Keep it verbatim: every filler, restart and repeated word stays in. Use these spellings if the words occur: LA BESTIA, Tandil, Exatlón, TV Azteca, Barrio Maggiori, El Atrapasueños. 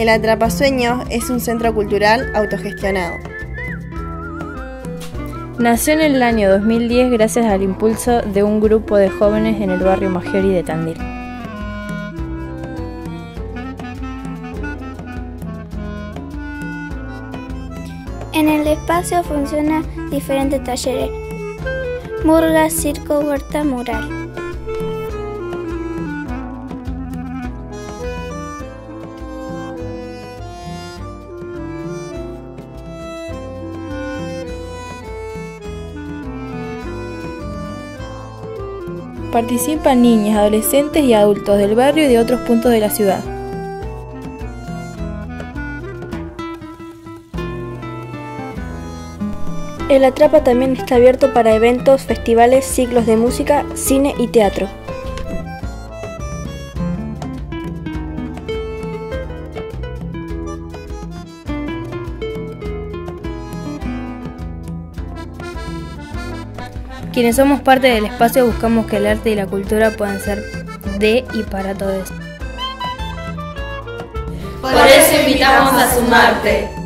El Atrapasueños es un centro cultural autogestionado. Nació en el año dos mil diez gracias al impulso de un grupo de jóvenes en el barrio Maggiori de Tandil. En el espacio funcionan diferentes talleres: murga, circo, huerta, mural. Participan niñas, adolescentes y adultos del barrio y de otros puntos de la ciudad. El Atrapa también está abierto para eventos, festivales, ciclos de música, cine y teatro. Quienes somos parte del espacio buscamos que el arte y la cultura puedan ser de y para todos. Por eso invitamos a sumarte.